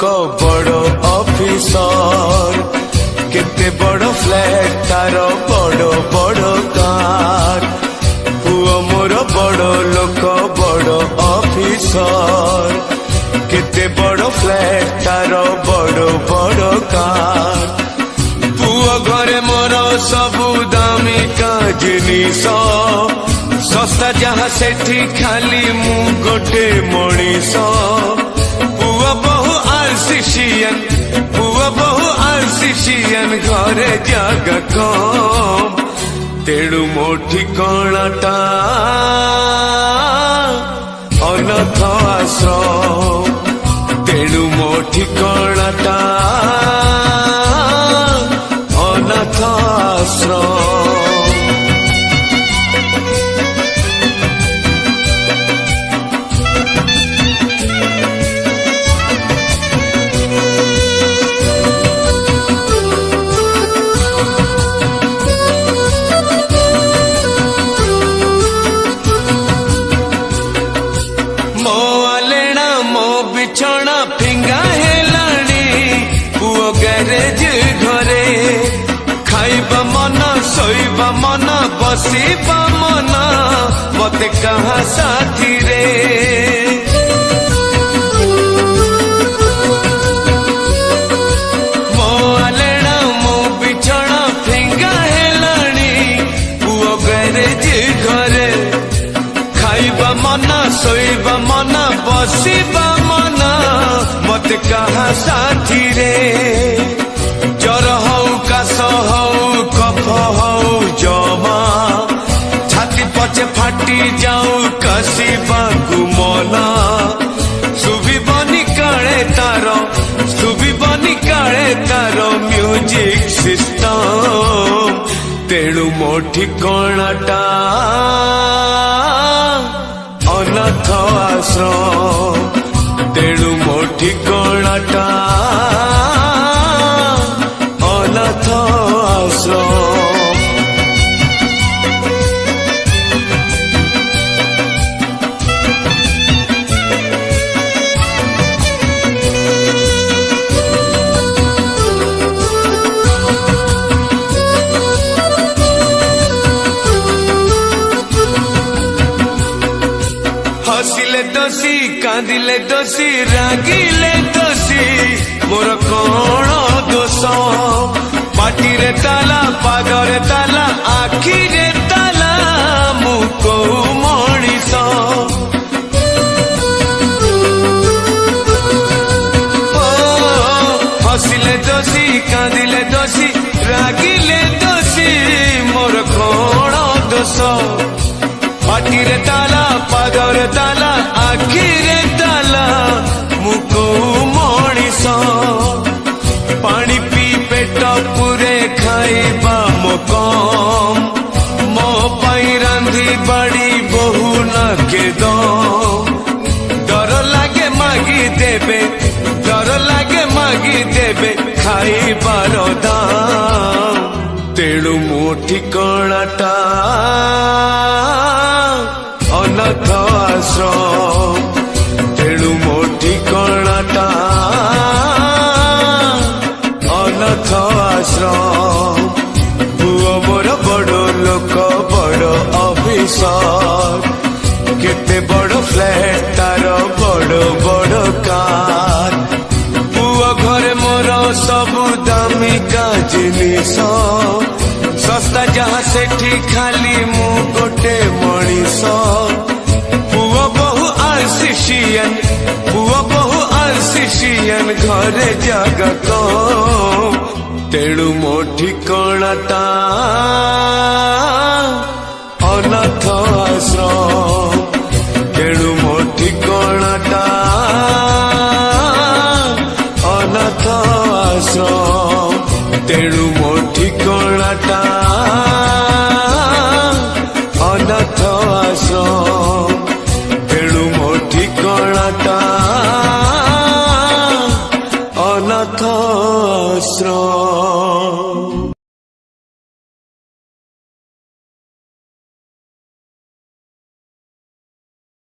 लोका बड़ा ऑफिसर केते बड़ा फ्लैट तारो बड़ा बड़ा कार पुआ मोरा बड़ा लोका बड़ा ऑफिसर केते बड़ा फ्लैट तारो बड़ा बड़ा कार पुआ घरे मोरा सब दामी का जिनिस सस्ता जहाँ से खाली मु गोटे मनीष पुआ बहु आरसीशियन घरे जगह कम तेणु मो ठिकाणाटा अनाथ आश्रम तेणु मो ठिकाणाटा अनाथ आश्रम मना बसीबा मना मत कहा साथी रे मो आलेना मो बिछड़ा फिंगा हेलानी पुओ गैरेज घरे खाइबा मना सोइबा मना बसीबा मना मत कहा साथी रे जर हौ कास हौ कफ हौ जमा छाती पचे फाटी जाऊ कसी बागु मना सुबी बनी काले तारो म्यूजिक सिस्टम तेणु मो ठिकाणाटा अनाथ आश्रम तेणु मो ठिकाणाटा अनाथ आश्रम कांदिले दोषी रागिले दोषी मोर कौन दोष पाटी रे ताला पागरे ताला आखी रे ताला मु को मनीष हसिले दोषी कांदिले दोषी रागिले दोषी मोर कौन दोष पाटी रे ताला पागरे ताला आखी रे ताला मुको मनीष पानी पी पेट पूरे खाइबा मो कम मो पाई रांधी बाड़ी बहु ना के दो डर लागे मागी देबे खाइबार दाम तेणु मो ठिकाणाटा अनाथ आश्रम तेणु मो ठिकाणाटा अनाथ आश्रम पुआ मोरा बड़ा लोका बड़ा ऑफिसर केते बड़ा फ्लैट तारो बड़ा बड़ा कार पुआ घरे मोरा सबु दामी का जिनिस सस्ता जहाँ से खाली मु गोटे मनीष पुआ बहु आरसीशियन घरे जगह कम तेणु मो ठिकाणाटा अनाथ आश्रम तेणु मो ठिकाणाटा अनाथ आश्रम तेणु मो ठिकाणाटा अनाथ आश्रम तेणु मो ठिकाणाटा अनाथ आश्रम।